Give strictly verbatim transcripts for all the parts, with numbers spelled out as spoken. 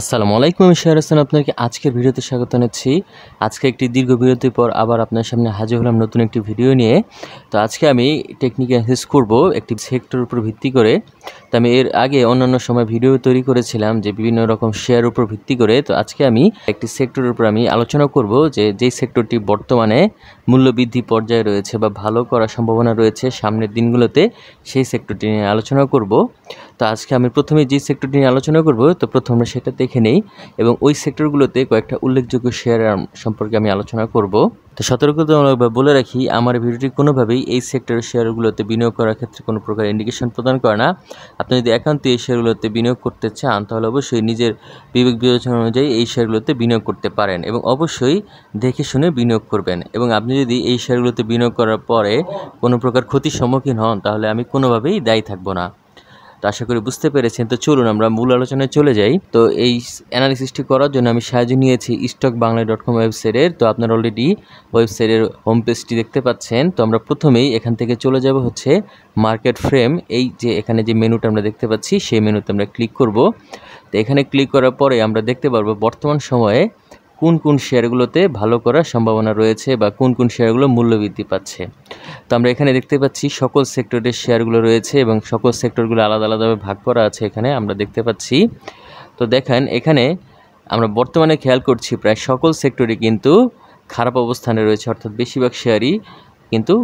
আসসালামু আলাইকুম, আমি সায়ের হাসান। আপনাকে আজকের ভিডিওতে স্বাগত জানাচ্ছি। আজকে একটি দীর্ঘ বিরতির পর আবার আপনার সামনে হাজির হলাম নতুন একটি ভিডিও নিয়ে। তো আজকে আমি টেকনিক অ্যানালাইসিস করব একটি সেক্টর উপর ভিত্তি করে। তো আমি এর আগে অন্যান্য সময় ভিডিও তৈরি করেছিলাম যে বিভিন্ন রকম শেয়ার উপর ভিত্তি করে। তো আজকে আমি একটি সেক্টরের উপর আমি আলোচনা করব যে যেই সেক্টরটি বর্তমানে মূল্যবৃদ্ধি পর্যায়ে রয়েছে বা ভালো করার সম্ভাবনা রয়েছে সামনের দিনগুলোতে, সেই সেক্টরটি নিয়ে আলোচনা করব। তো আজকে আমি প্রথমে যে সেক্টরটি নিয়ে আলোচনা করব, তো প্রথমে সেটা দেখে নেই এবং ওই সেক্টরগুলোতে কয়েকটা উল্লেখযোগ্য শেয়ার সম্পর্কে আমি আলোচনা করব। তো সতর্কতামূলকভাবে বলে রাখি, আমার ভিডিওটি কোনোভাবেই এই সেক্টরের শেয়ারগুলোতে বিনিয়োগ করার ক্ষেত্রে কোনো প্রকার ইন্ডিকেশন প্রদান করে না। আপনি যদি একান্ত এই শেয়ারগুলোতে বিনিয়োগ করতে চান তাহলে অবশ্যই নিজের বিবেক বিবেচনা অনুযায়ী এই শেয়ারগুলোতে বিনিয়োগ করতে পারেন এবং অবশ্যই দেখে শুনে বিনিয়োগ করবেন। এবং আপনি যদি এই শেয়ারগুলোতে বিনিয়োগ করার পরে কোনো প্রকার ক্ষতির সম্মুখীন হন তাহলে আমি কোনোভাবেই দায়ী থাকব না। তো আশা করি বুঝতে পেরেছেন। তো চলুন আমরা মূল আলোচনায় চলে যাই। তো এই অ্যানালিসিসটি করার জন্য আমি সাহায্য নিয়েছি স্টক বাংলা ডট কম ওয়েবসাইটের। তো আপনার অলরেডি ওয়েবসাইটের হোম পেজটি দেখতে পাচ্ছেন। তো আমরা প্রথমেই এখান থেকে চলে যাব হচ্ছে মার্কেট ফ্রেম। এই যে এখানে যে মেনুটা আমরা দেখতে পাচ্ছি সেই মেনুতে আমরা ক্লিক করব। তো এখানে ক্লিক করার পরে আমরা দেখতে পারবো বর্তমান সময়ে কোন কোন শেয়ারগুলোতে ভালো করার সম্ভাবনা রয়েছে বা কোন কোন শেয়ারগুলো মূল্যবৃদ্ধি পাচ্ছে। তো আমরা এখানে দেখতে পাচ্ছি সকল সেক্টরের শেয়ারগুলো রয়েছে এবং সকল সেক্টরগুলো আলাদা আলাদাভাবে ভাগ করা আছে এখানে আমরা দেখতে পাচ্ছি। তো দেখেন এখানে আমরা বর্তমানে খেয়াল করছি প্রায় সকল সেক্টরই কিন্তু খারাপ অবস্থানে রয়েছে, অর্থাৎ বেশিরভাগ শেয়ারই কিন্তু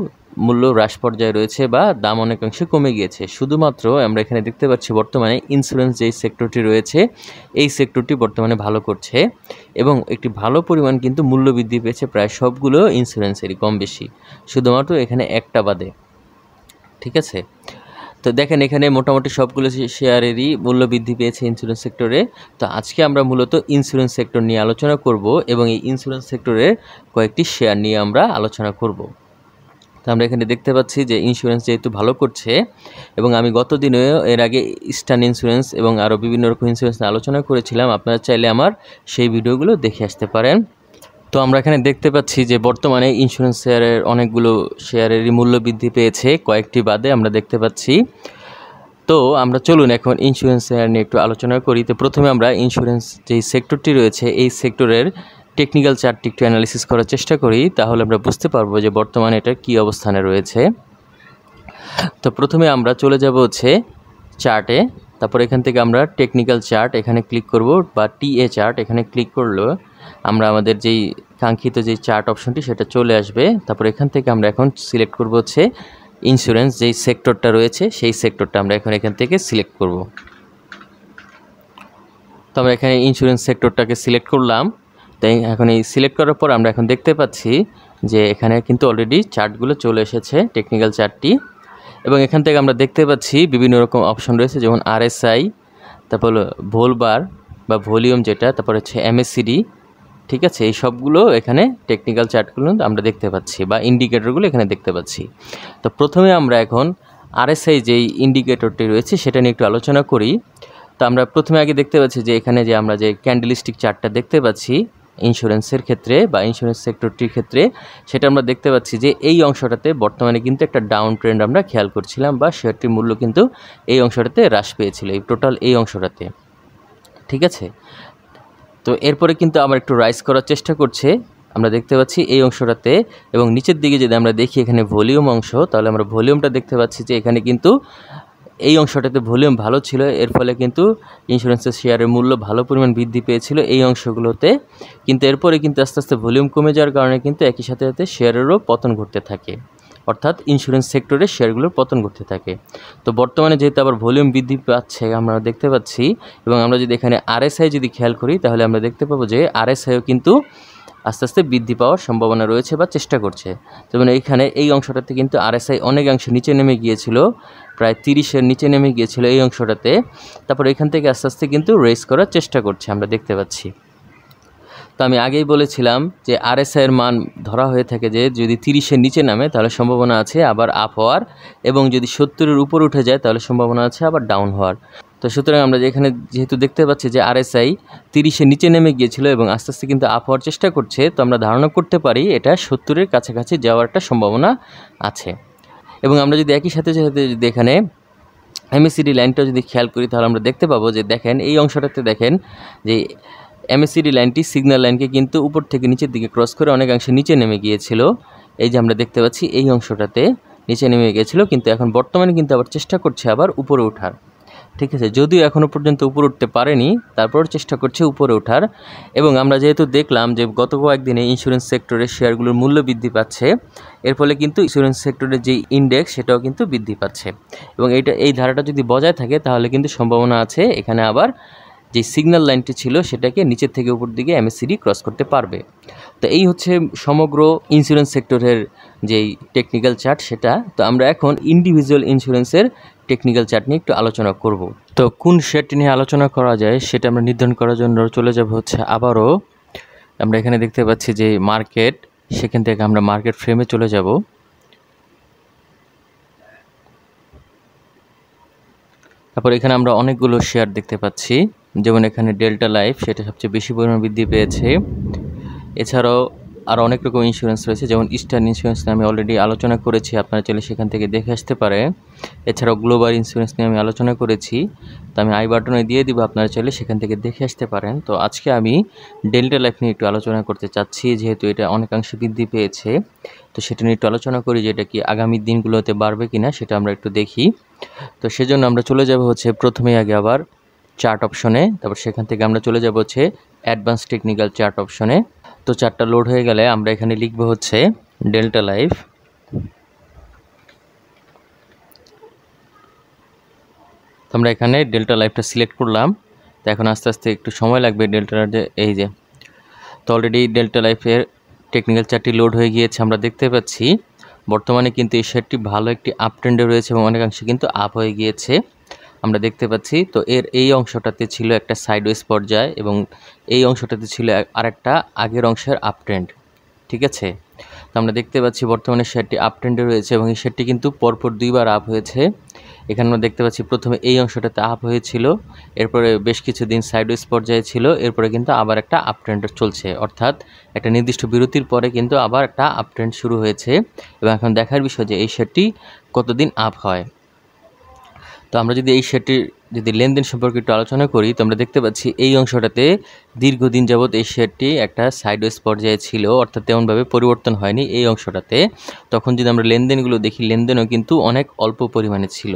মূল্য হ্রাস পর্যায়ে রয়েছে বা দাম অনেকাংশে কমে গিয়েছে। শুধুমাত্র আমরা এখানে দেখতে পাচ্ছি বর্তমানে ইন্স্যুরেন্স যেই সেক্টরটি রয়েছে এই সেক্টরটি বর্তমানে ভালো করছে এবং একটি ভালো পরিমাণ কিন্তু মূল্য বৃদ্ধি পেয়েছে প্রায় সবগুলো ইন্স্যুরেন্সেরই কম বেশি, শুধুমাত্র এখানে একটা বাদে। ঠিক আছে, তো দেখেন এখানে মোটামুটি সবগুলো শেয়ারেরই মূল্য বৃদ্ধি পেয়েছে ইন্স্যুরেন্স সেক্টরে। তো আজকে আমরা মূলত ইন্স্যুরেন্স সেক্টর নিয়ে আলোচনা করব এবং এই ইন্স্যুরেন্স সেক্টরের কয়েকটি শেয়ার নিয়ে আমরা আলোচনা করব। তো আমরা এখানে দেখতে পাচ্ছি যে ইন্স্যুরেন্স যেহেতু ভালো করছে এবং আমি গত দিনে এর আগে ইস্টার্ন ইন্স্যুরেন্স এবং আরও বিভিন্ন রকম ইন্স্যুরেন্স নিয়ে আলোচনা করেছিলাম, আপনারা চাইলে আমার সেই ভিডিওগুলো দেখে আসতে পারেন। তো আমরা এখানে দেখতে পাচ্ছি যে বর্তমানে ইন্স্যুরেন্স শেয়ারের অনেকগুলো শেয়ারেরই মূল্য বৃদ্ধি পেয়েছে, কয়েকটি বাদে আমরা দেখতে পাচ্ছি। তো আমরা চলুন এখন ইন্স্যুরেন্স শেয়ার নিয়ে একটু আলোচনা করি। তো প্রথমে আমরা ইন্স্যুরেন্স যেই সেক্টরটি রয়েছে এই সেক্টরের টেকনিক্যাল চার্টটি একটু অ্যানালিসিস করার চেষ্টা করি, তাহলে আমরা বুঝতে পারবো যে বর্তমানে এটা কী অবস্থানে রয়েছে। তো প্রথমে আমরা চলে যাব হচ্ছে চার্টে, তারপর এখান থেকে আমরা টেকনিক্যাল চার্ট এখানে ক্লিক করব বা টিএ চার্ট এখানে ক্লিক করলো আমরা আমাদের যেই কাঙ্ক্ষিত যেই চার্ট অপশনটি সেটা চলে আসবে। তারপর এখান থেকে আমরা এখন সিলেক্ট করব হচ্ছে ইন্স্যুরেন্স যেই সেক্টরটা রয়েছে সেই সেক্টরটা আমরা এখন এখান থেকে সিলেক্ট করব। তো আমরা এখানে ইন্স্যুরেন্স সেক্টরটাকে সিলেক্ট করলাম। তাই এখন এই সিলেক্ট করার পর আমরা এখন দেখতে পাচ্ছি যে এখানে কিন্তু অলরেডি চার্টগুলো চলে এসেছে টেকনিক্যাল চার্টটি, এবং এখান থেকে আমরা দেখতে পাচ্ছি বিভিন্ন রকম অপশন রয়েছে, যেমন আরএসআই, তারপর ভোলবার বা ভলিউম যেটা, তারপর হচ্ছে এমএসসিডি। ঠিক আছে, এই সবগুলো এখানে টেকনিক্যাল চার্টগুলো আমরা দেখতে পাচ্ছি বা ইন্ডিকেটরগুলো এখানে দেখতে পাচ্ছি। তো প্রথমে আমরা এখন আরএসআই যেই ইন্ডিকেটরটি রয়েছে সেটা নিয়ে একটু আলোচনা করি। তো আমরা প্রথমে আগে দেখতে পাচ্ছি যে এখানে যে আমরা যে ক্যান্ডেলস্টিক চার্টটা দেখতে পাচ্ছি ইন্স্যুরেন্সের ক্ষেত্রে বা ইন্স্যুরেন্স সেক্টরটির ক্ষেত্রে, সেটা আমরা দেখতে পাচ্ছি যে এই অংশটাতে বর্তমানে কিন্তু একটা ডাউন ট্রেন্ড আমরা খেয়াল করছিলাম বা শেয়ারটির মূল্য কিন্তু এই অংশটাতে হ্রাস পেয়েছিল, এই টোটাল এই অংশটাতে। ঠিক আছে, তো এরপরে কিন্তু আবার একটু রাইজ করার চেষ্টা করছে আমরা দেখতে পাচ্ছি এই অংশটাতে, এবং নিচের দিকে যদি আমরা দেখি এখানে ভলিউম অংশ, তাহলে আমরা ভলিউমটা দেখতে পাচ্ছি যে এখানে কিন্তু এই অংশটাতে ভলিউম ভালো ছিল, এর ফলে কিন্তু ইন্স্যুরেন্সের শেয়ারের মূল্য ভালো পরিমাণ বৃদ্ধি পেয়েছিল এই অংশগুলোতে। কিন্তু এরপরে কিন্তু আস্তে আস্তে ভলিউম কমে যাওয়ার কারণে কিন্তু একই সাথে সাথে শেয়ারেরও পতন ঘটতে থাকে, অর্থাৎ ইন্স্যুরেন্স সেক্টরে শেয়ারগুলোর পতন ঘটতে থাকে। তো বর্তমানে যেহেতু আবার ভলিউম বৃদ্ধি পাচ্ছে আমরা দেখতে পাচ্ছি, এবং আমরা যদি এখানে আরএসআই যদি খেয়াল করি তাহলে আমরা দেখতে পাবো যে আরএসআইও কিন্তু আস্তে আস্তে বৃদ্ধি পাওয়ার সম্ভাবনা রয়েছে বা চেষ্টা করছে। যেমন এইখানে এই অংশটাতে কিন্তু আরএসআই অনেকাংশ নিচে নেমে গিয়েছিল, প্রায় তিরিশের নিচে নেমে গিয়েছিল এই অংশটাতে, তারপর এখান থেকে আস্তে আস্তে কিন্তু রেস করার চেষ্টা করছে আমরা দেখতে পাচ্ছি। তো আমি আগেই বলেছিলাম যে আরএসআইয়ের মান ধরা হয়ে থাকে যে যদি তিরিশের নিচে নামে তাহলে সম্ভাবনা আছে আবার আপ হওয়ার, এবং যদি সত্তরের উপর উঠে যায় তাহলে সম্ভাবনা আছে আবার ডাউন হওয়ার। তো সুতরাং আমরা যেখানে যেহেতু দেখতে পাচ্ছি যে আরএসআই তিরিশের নিচে নেমে গিয়েছিল এবং আস্তে আস্তে কিন্তু আপ হওয়ার চেষ্টা করছে, তো আমরা ধারণা করতে পারি এটা সত্তরের কাছাকাছি যাওয়ার একটা সম্ভাবনা আছে। এবং আমরা যদি একই সাথে সাথে যদি এখানে एमएससीडी लाइनটা যদি খেয়াল করি তাহলে আমরা দেখতে পাবো যে দেখেন এই অংশটাতে দেখেন যে এমএসসিডি লাইনটি সিগন্যাল লাইনকে কিন্তু উপর থেকে নিচের দিকে ক্রস করে অনেকাংশে নিচে নেমে গিয়েছিল। এই যে আমরা দেখতে পাচ্ছি এই অংশটাতে নিচে নেমে গিয়েছিল কিন্তু এখন বর্তমানে কিন্তু আবার চেষ্টা করছে আবার উপরে ওঠার। ঠিক আছে, যদিও এখনও পর্যন্ত উপরে উঠতে পারেনি, তারপর চেষ্টা করছে উপরে ওঠার। এবং আমরা যেহেতু দেখলাম যে গত কয়েকদিনে ইন্স্যুরেন্স সেক্টরের শেয়ারগুলোর মূল্য বৃদ্ধি পাচ্ছে, এর ফলে কিন্তু ইন্স্যুরেন্স সেক্টরের যে ইন্ডেক্স সেটাও কিন্তু বৃদ্ধি পাচ্ছে। এবং এইটা এই ধারাটা যদি বজায় থাকে তাহলে কিন্তু সম্ভাবনা আছে এখানে আবার যে সিগন্যাল লাইনটি ছিল সেটাকে নিচের থেকে উপর দিকে এমএসসিডি ক্রস করতে পারবে। তো এই হচ্ছে সমগ্র ইন্স্যুরেন্স সেক্টরের যেই টেকনিক্যাল চার্ট সেটা। তো আমরা এখন ইন্ডিভিজুয়াল ইন্স্যুরেন্সের টেকনিক্যাল চার্ট নিয়ে একটু আলোচনা করব। তো কোন শেয়ারটি নিয়ে আলোচনা করা যায় সেটা আমরা নির্ধারণ করার জন্য চলে যাব হচ্ছে আবারও আমরা এখানে দেখতে পাচ্ছি যে মার্কেট, সেখান থেকে আমরা মার্কেট ফ্রেমে চলে যাব। তারপর এখানে আমরা অনেকগুলো শেয়ার দেখতে পাচ্ছি, যেমন এখানে ডেল্টা লাইফ সেটা সবচেয়ে বেশি পরিমাণ বৃদ্ধি পেয়েছে। এছাড়াও আর অনেক রকম ইন্স্যুরেন্স রয়েছে, যেমন ইস্টার্ন ইন্স্যুরেন্স নিয়ে আমি অলরেডি আলোচনা করেছি, আপনারা চাইলে সেখান থেকে দেখে আসতে পারে। এছাড়াও গ্লোবাল ইন্স্যুরেন্স নিয়ে আমি আলোচনা করেছি, তো আমি আই বাটনে দিয়ে দিব, আপনারা চাইলে সেখান থেকে দেখে আসতে পারেন। তো আজকে আমি ডেল্টা লাইফ নিয়ে একটু আলোচনা করতে চাচ্ছি, যেহেতু এটা অনেকাংশে বৃদ্ধি পেয়েছে। তো সেটা নিয়ে একটু আলোচনা করি যে এটা কি আগামী দিনগুলোতে বাড়বে কি না সেটা আমরা একটু দেখি। তো সেজন্য আমরা চলে যাব হচ্ছে প্রথমেই আগে আবার চার্ট অপশনে, তারপর সেখান থেকে আমরা চলে যাব হচ্ছে অ্যাডভান্স টেকনিক্যাল চার্ট অপশনে। তো চার্টটা লোড হয়ে গেলে আমরা এখানে লিখব হচ্ছে ডেল্টা লাইফ। আমরা এখানে ডেল্টা লাইফটা সিলেক্ট করলাম। তো এখন আস্তে আস্তে একটু সময় লাগবে ডেল্টা এই যে। তো অলরেডি ডেল্টা লাইফের টেকনিক্যাল চার্টটি লোড হয়ে গিয়েছে, আমরা দেখতে পাচ্ছি বর্তমানে কিন্তু এই শেয়ারটি ভালো একটি আপ ট্রেন্ডে রয়েছে এবং অনেকাংশে কিন্তু আপ হয়ে গিয়েছে আমরা দেখতে পাচ্ছি। তো এর এই অংশটাতে ছিল একটা সাইডওয়েজ পর্যায় এবং এই অংশটাতে ছিল আরেকটা আগের অংশের আপট্রেন্ড। ঠিক আছে, তো আমরা দেখতে পাচ্ছি বর্তমানে শেয়ারটি আপট্রেন্ডে রয়েছে এবং এই শেয়ারটি কিন্তু পরপর দুইবার আপ হয়েছে। এখানে আমরা দেখতে পাচ্ছি প্রথমে এই অংশটাতে আপ হয়েছিল, এরপরে বেশ কিছুদিন সাইডওয়েজ পর্যায়ে ছিল, এরপরে কিন্তু আবার একটা আপট্রেন্ড চলছে, অর্থাৎ একটা নির্দিষ্ট বিরতির পরে কিন্তু আবার একটা আপট্রেন্ড শুরু হয়েছে। এবং এখন দেখার বিষয় যে এই শেয়ারটি কতদিন আপ হয়। তো আমরা যদি এই শেয়ারটির যদি লেনদেন সম্পর্কে একটু আলোচনা করি, তো আমরা দেখতে পাচ্ছি এই অংশটাতে দীর্ঘদিন যাবৎ এই শেয়ারটি একটা সাইডওয়েজ পর্যায়ে ছিল, অর্থাৎ তেমনভাবে পরিবর্তন হয়নি এই অংশটাতে। তখন যদি আমরা লেনদেনগুলো দেখি, লেনদেনও কিন্তু অনেক অল্প পরিমাণে ছিল।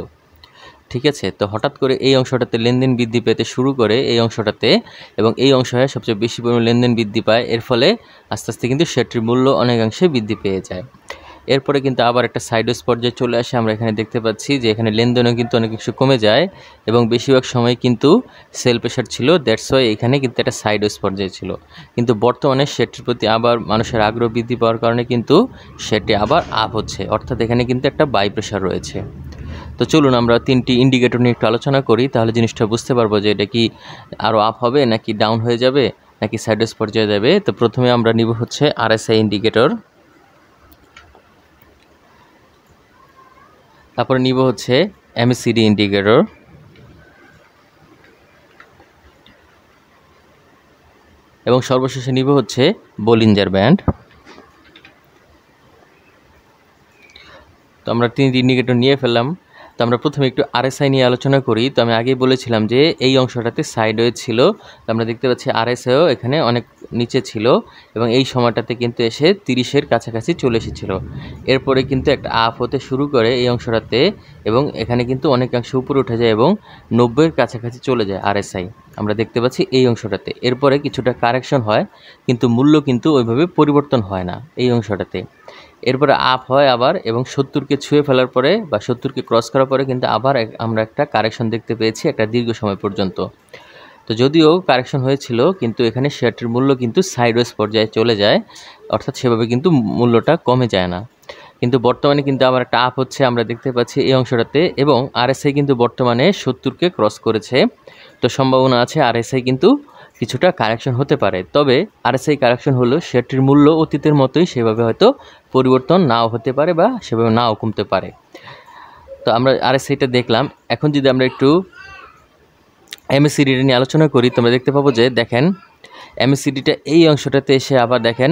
ঠিক আছে, তো হঠাৎ করে এই অংশটাতে লেনদেন বৃদ্ধি পেতে শুরু করে এই অংশটাতে, এবং এই অংশে সবচেয়ে বেশি পরিমাণ লেনদেন বৃদ্ধি পায়। এর ফলে আস্তে আস্তে কিন্তু শেয়ারটির মূল্য অনেকাংশে বৃদ্ধি পেয়ে যায়। এরপরে কিন্তু আবার একটা সাইডওয়েজ পর্যায়ে চলে আসে, আমরা এখানে দেখতে পাচ্ছি যে এখানে লেনদেনও কিন্তু অনেক কিছু কমে যায় এবং বেশিরভাগ সময় কিন্তু সেল প্রেশার ছিল, দ্যাটস ওয়াই এখানে কিন্তু একটা সাইডওয়েজ পর্যায়ে ছিল। কিন্তু বর্তমানে শেয়ারটির প্রতি আবার মানুষের আগ্রহ বৃদ্ধি পাওয়ার কারণে কিন্তু শেয়ারটি আবার আপ হচ্ছে, অর্থাৎ এখানে কিন্তু একটা বাই প্রেশার রয়েছে। তো চলুন আমরা তিনটি ইন্ডিকেটর নিয়ে একটু আলোচনা করি, তাহলে জিনিসটা বুঝতে পারবো যে এটা কি আরও আপ হবে নাকি ডাউন হয়ে যাবে নাকি সাইডওয়েজ পর্যায়ে যাবে। তো প্রথমে আমরা নিব হচ্ছে আরএসআই ইন্ডিকেটর, তারপরে নিব হচ্ছে এমএসসিডি ইন্ডিকেটর, এবং সর্বশেষে নিব হচ্ছে বোলিঞ্জার ব্যান্ড। তো আমরা তিনটি ইন্ডিকেটর নিয়ে ফেললাম। তো আমরা প্রথমে একটু আরএসআই নিয়ে আলোচনা করি। তো আমি আগেই বলেছিলাম যে এই অংশটাতে সাইডওয়েজ ছিল, তো আমরা দেখতে পাচ্ছি আরএসআইও এখানে অনেক নিচে ছিল এবং এই সময়টাতে কিন্তু এসে তিরিশের কাছাকাছি চলে এসেছিল। এরপরে কিন্তু একটা আপ হতে শুরু করে এই অংশটাতে এবং এখানে কিন্তু অনেকাংশ উপরে উঠে যায় এবং নব্বইয়ের কাছাকাছি চলে যায় আরএসআই, আমরা দেখতে পাচ্ছি এই অংশটাতে। এরপরে কিছুটা কারেকশন হয় কিন্তু মূল্য কিন্তু ওইভাবে পরিবর্তন হয় না এই অংশটাতে। এরপরে আপ হয় আবার এবং সত্তরকে ছুঁয়ে ফেলার পরে বা সত্তরকে ক্রস করার পরে কিন্তু আবার আমরা একটা কারেকশন দেখতে পেয়েছি একটা দীর্ঘ সময় পর্যন্ত। তো যদিও কারেকশন হয়েছিল কিন্তু এখানে শেয়ারটির মূল্য কিন্তু সাইডওয়েজ পর্যায়ে চলে যায়, অর্থাৎ সেভাবে কিন্তু মূল্যটা কমে যায় না। কিন্তু বর্তমানে কিন্তু আবার একটা আপ হচ্ছে, আমরা দেখতে পাচ্ছি এই অংশটাতে, এবং আরএসআই কিন্তু বর্তমানে সত্তরকে ক্রস করেছে। তো সম্ভাবনা আছে আরএসআই কিন্তু কিছুটা কারেকশন হতে পারে, তবে আরএসআই কারেকশন হলো শেয়ারটির মূল্য অতীতের মতোই সেভাবে হয়তো পরিবর্তন নাও হতে পারে বা সেভাবে নাও কমতে পারে। তো আমরা আরএসআইটা দেখলাম। এখন যদি আমরা একটু এমএসসিডিটা নিয়ে আলোচনা করি, তোমরা দেখতে পাবো যে দেখেন এমএসসিডিটা এই অংশটাতে এসে আবার দেখেন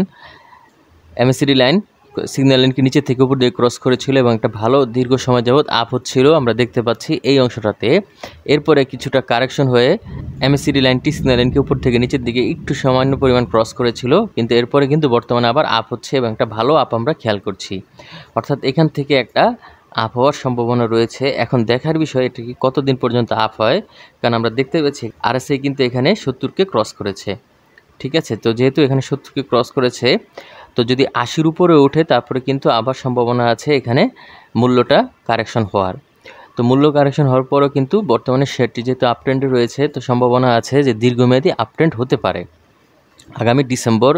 এমএসসিডি লাইন सिग्नल लाइन के नीचे থেকে উপর দিয়ে क्रस করেছিল এবং একটা ভালো দীর্ঘ সময় যাবত আপ হচ্ছিল আমরা দেখতে পাচ্ছি এই অংশটাতে। এরপরে কিছুটা কারেকশন হয়ে এমএসসিডি লাইনটি সিগন্যাল লাইনকে উপর থেকে নিচের দিকে একটু সামান্য পরিমাণ ক্রস করেছিল, কিন্তু এরপরে কিন্তু বর্তমানে আবার আপ হচ্ছে এবং একটা ভালো আপ আমরা খেয়াল করছি, অর্থাৎ এখান থেকে একটা আপ হওয়ার সম্ভাবনা রয়েছে। এখন দেখার বিষয় এটা কি কতদিন পর্যন্ত আপ হয়, কারণ আমরা দেখতে পাচ্ছি আরএসআই কিন্তু এখানে সত্তরকে ক্রস করেছে। ঠিক আছে, তো যেহেতু এখানে সত্তরকে ক্রস করেছে তো যদি আশির উপরে ওঠে তারপরে কিন্তু আবার সম্ভাবনা আছে এখানে মূল্যটা কারেকশন হওয়ার। তো মূল্য কারেকশন হওয়ার পরও কিন্তু বর্তমানে শেয়ারটি যেহেতু আপট্রেন্ডে রয়েছে তো সম্ভাবনা আছে যে দীর্ঘমেয়াদী আপট্রেন্ড হতে পারে আগামী ডিসেম্বর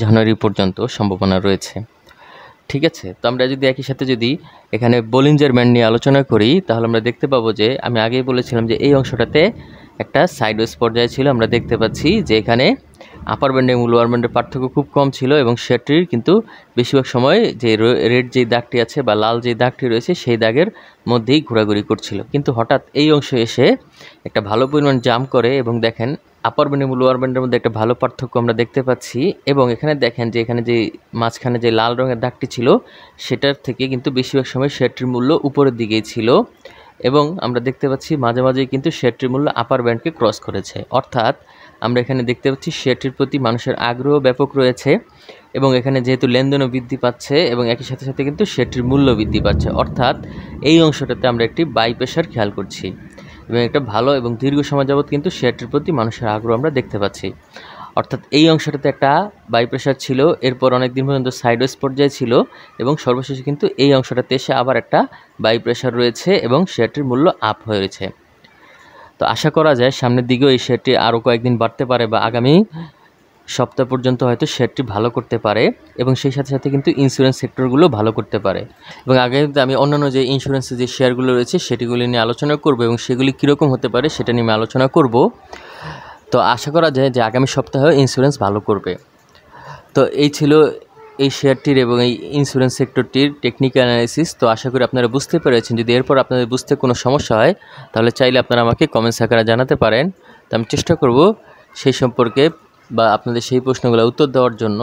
জানুয়ারি পর্যন্ত সম্ভাবনা রয়েছে। ঠিক আছে, তো আমরা যদি একই সাথে যদি এখানে বোলিঞ্জার ব্যান্ড নিয়ে আলোচনা করি তাহলে আমরা দেখতে পাবো যে আমি আগেই বলেছিলাম যে এই অংশটাতে একটা সাইডওয়েজ পর্যায়ে ছিল, আমরা দেখতে পাচ্ছি যে এখানে আপার ব্যান্ডে এবং লোয়ার ব্যান্ডের পার্থক্য খুব কম ছিল এবং শেয়ারটির কিন্তু বেশিরভাগ সময় যে রেড যেই দাগটি আছে বা লাল যেই দাগটি রয়েছে সেই দাগের মধ্যেই ঘোরাঘুরি করছিল, কিন্তু হঠাৎ এই অংশে এসে একটা ভালো পরিমাণ জাম্প করে এবং দেখেন আপার ব্যান্ড এবং লোয়ার ব্যান্ডের মধ্যে একটা ভালো পার্থক্য আমরা দেখতে পাচ্ছি। এবং এখানে দেখেন যে এখানে যে মাঝখানে যে লাল রঙের দাগটি ছিল সেটার থেকে কিন্তু বেশিরভাগ সময় শেয়ারটির মূল্য উপরের দিকেই ছিল এবং আমরা দেখতে পাচ্ছি মাঝে মাঝে কিন্তু শেয়ারটির মূল্য আপার ব্যান্ডকে ক্রস করেছে, অর্থাৎ আমরা এখানে দেখতে পাচ্ছি শেয়ারটির প্রতি মানুষের আগ্রহ ব্যাপক রয়েছে এবং এখানে যেহেতু লেনদেনও বৃদ্ধি পাচ্ছে এবং একই সাথে সাথে কিন্তু শেয়ারটির মূল্য বৃদ্ধি পাচ্ছে, অর্থাৎ এই অংশটাতে আমরা একটি বাই প্রেশার খেয়াল করছি এবং একটা ভালো এবং দীর্ঘ সময় যাবৎ কিন্তু শেয়ারটির প্রতি মানুষের আগ্রহ আমরা দেখতে পাচ্ছি, অর্থাৎ এই অংশটাতে একটা বাই প্রেশার ছিল। এরপর অনেক দিন পর্যন্ত সাইডওয়েজ পর্যায়ে ছিল এবং সর্বশেষে কিন্তু এই অংশটাতে এসে আবার একটা বাই প্রেশার রয়েছে এবং শেয়ারটির মূল্য আপ হয়ে রয়েছে। তো আশা করা যায় সামনের দিকেও এই শেয়ারটি আরও কয়েকদিন বাড়তে পারে বা আগামী সপ্তাহ পর্যন্ত হয়তো শেয়ারটি ভালো করতে পারে এবং সেই সাথে সাথে কিন্তু ইন্স্যুরেন্স সেক্টরগুলো ভালো করতে পারে। এবং আগে আমি অন্যান্য যে ইন্স্যুরেন্সের যে শেয়ারগুলো রয়েছে সেটিগুলি নিয়ে আলোচনা করব এবং সেগুলি কীরকম হতে পারে সেটা নিয়ে আমি আলোচনা করব। তো আশা করা যায় যে আগামী সপ্তাহেও ইন্স্যুরেন্স ভালো করবে। তো এই ছিল এই শেয়ারটির এবং এই ইন্স্যুরেন্স সেক্টরটির টেকনিক্যাল অ্যানালাইসিস। তো আশা করি আপনারা বুঝতে পেরেছেন, যদি এরপর আপনাদের বুঝতে কোনো সমস্যা হয় তাহলে চাইলে আপনারা আমাকে কমেন্টস আকারে জানাতে পারেন, তো আমি চেষ্টা করব সেই সম্পর্কে বা আপনাদের সেই প্রশ্নগুলো উত্তর দেওয়ার জন্য।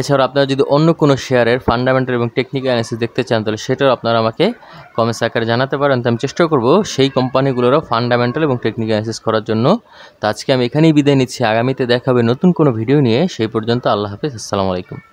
এছাড়া আপনারা যদি অন্য কোনো শেয়ারের ফান্ডামেন্টাল এবং টেকনিক্যাল অ্যানালাইসিস দেখতে চান তাহলে সেটাও আপনারা আমাকে কমেন্টস আকারে জানাতে পারেন, তো আমি চেষ্টা করব সেই কোম্পানিগুলোরও ফান্ডামেন্টাল এবং টেকনিক্যাল অ্যানালাইসিস করার জন্য। তো আজকে আমি এখানেই বিদায় নিচ্ছি, আগামীতে দেখা হবে নতুন কোনো ভিডিও নিয়ে। সেই পর্যন্ত আল্লাহ হাফেজ, আসসালামু আলাইকুম।